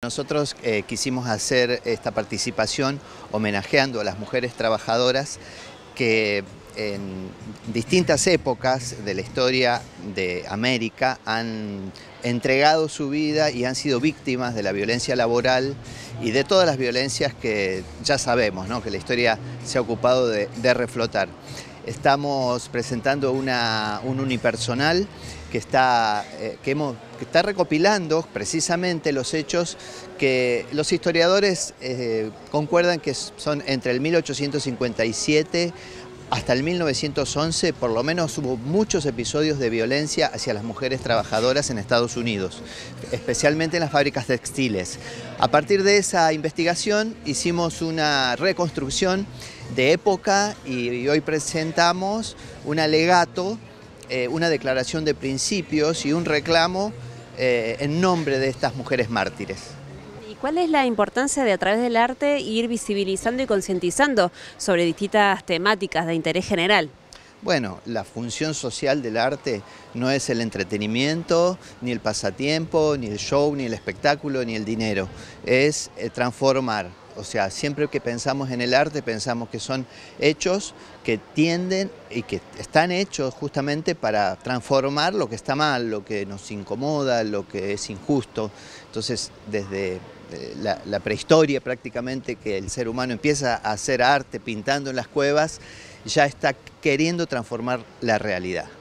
Nosotros quisimos hacer esta participación homenajeando a las mujeres trabajadoras que en distintas épocas de la historia de América han entregado su vida y han sido víctimas de la violencia laboral y de todas las violencias que ya sabemos, ¿no?, que la historia se ha ocupado de reflotar. Estamos presentando un unipersonal que está recopilando precisamente los hechos que los historiadores concuerdan que son entre el 1857 hasta el 1911, por lo menos hubo muchos episodios de violencia hacia las mujeres trabajadoras en Estados Unidos, especialmente en las fábricas textiles. A partir de esa investigación hicimos una reconstrucción de época y hoy presentamos un alegato, una declaración de principios y un reclamo en nombre de estas mujeres mártires. ¿Y cuál es la importancia de a través del arte ir visibilizando y concientizando sobre distintas temáticas de interés general? Bueno, la función social del arte no es el entretenimiento, ni el pasatiempo, ni el show, ni el espectáculo, ni el dinero. Es transformar. O sea, siempre que pensamos en el arte, pensamos que son hechos que tienden y que están hechos justamente para transformar lo que está mal, lo que nos incomoda, lo que es injusto. Entonces, desde la prehistoria prácticamente, que el ser humano empieza a hacer arte pintando en las cuevas, ya está queriendo transformar la realidad.